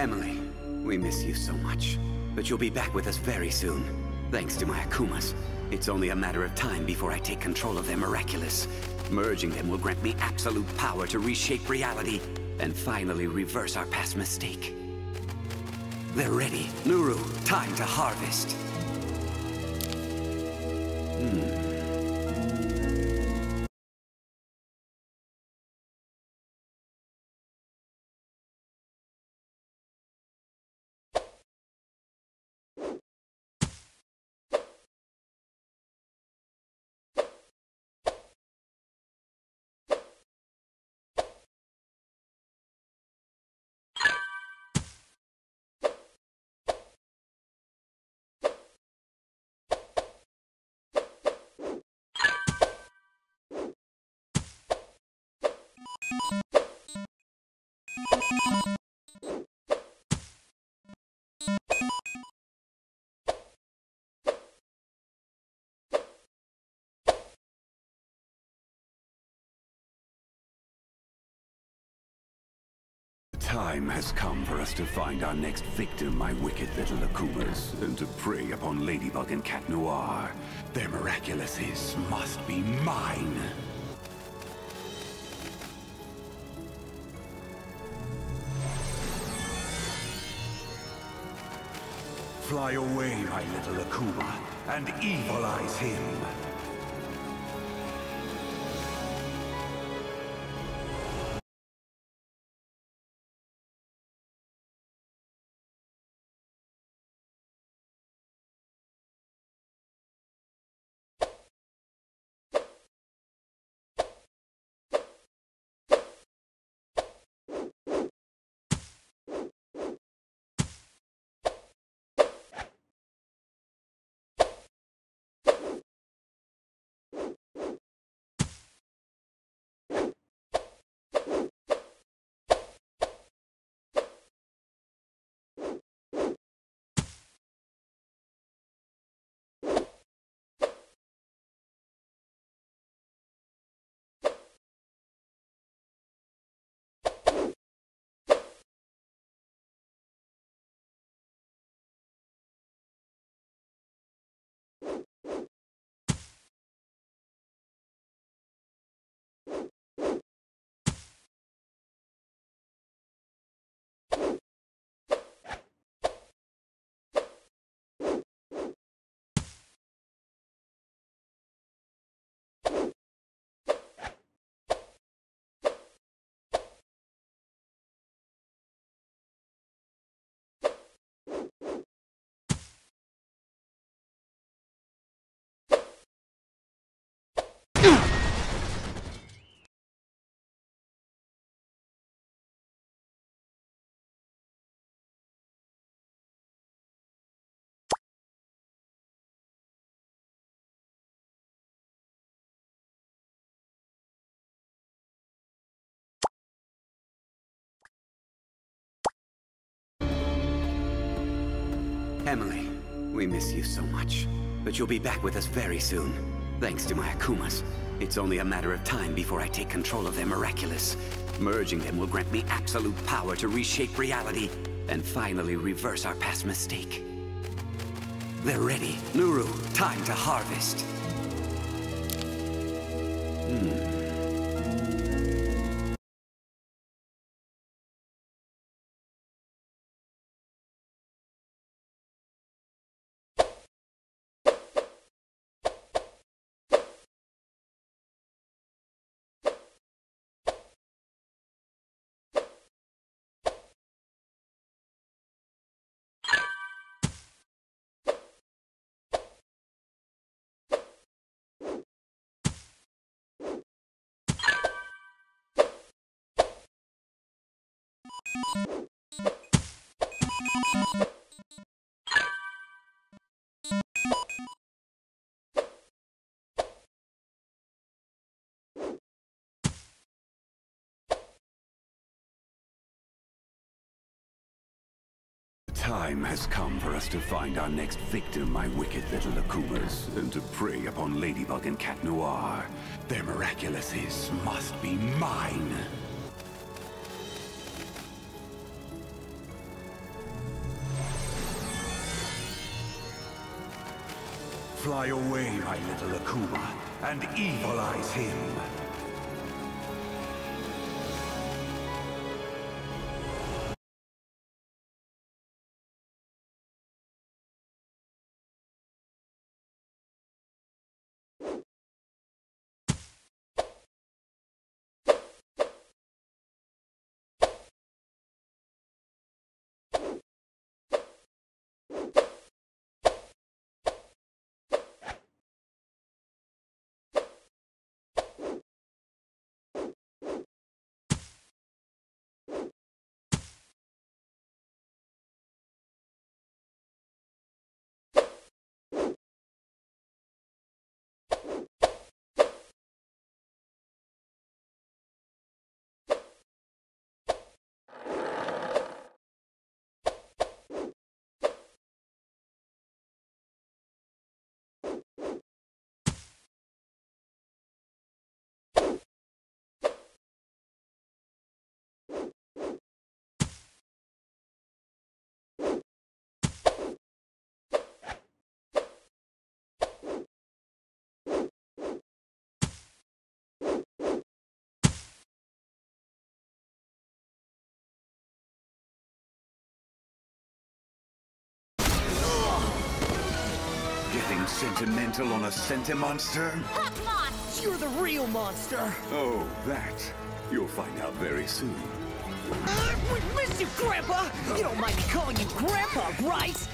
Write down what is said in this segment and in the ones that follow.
Emily, we miss you so much, but you'll be back with us very soon. Thanks to my Akumas, it's only a matter of time before I take control of their miraculous. Merging them will grant me absolute power to reshape reality and finally reverse our past mistake. They're ready. Nuru, time to harvest. The time has come for us to find our next victim, my wicked little Akumas, and to prey upon Ladybug and Cat Noir. Their miraculouses must be mine! Fly away, my little Akuma, and evilize him! Emily, we miss you so much, but you'll be back with us very soon. Thanks to my Akumas, it's only a matter of time before I take control of their miraculous. Merging them will grant me absolute power to reshape reality and finally reverse our past mistake. They're ready. Nuru, time to harvest. The time has come for us to find our next victim, my wicked little Akumas, and to prey upon Ladybug and Cat Noir. Their miraculouses must be mine! Fly away, my little Akuma, and evil-eyes him. Getting sentimental on a senti-monster? Hotmon! You're the real monster! Oh, that. You'll find out very soon. We miss you, Grandpa! You don't mind me calling you Grandpa, right?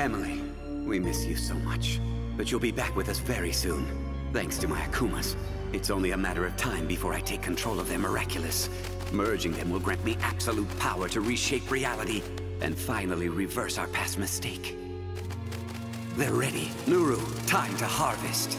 Emily, we miss you so much, but you'll be back with us very soon. Thanks to my Akumas, it's only a matter of time before I take control of their miraculous. Merging them will grant me absolute power to reshape reality and finally reverse our past mistake. They're ready. Nuru, time to harvest.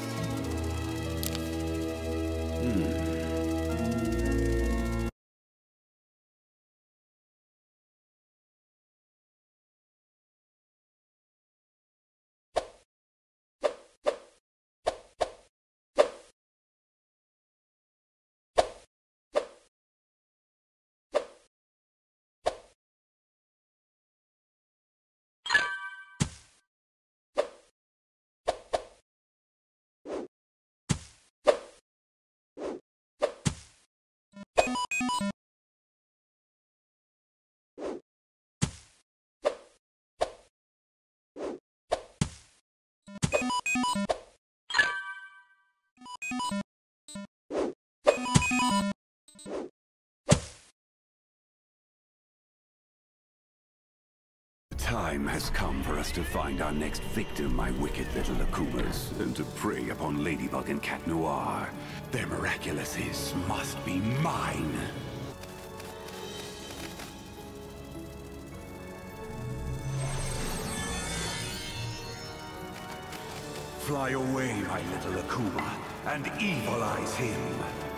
Time has come for us to find our next victim, my wicked little Akumas, and to prey upon Ladybug and Cat Noir. Their miraculouses must be mine! Fly away, my little Akuma, and evil-eyes him!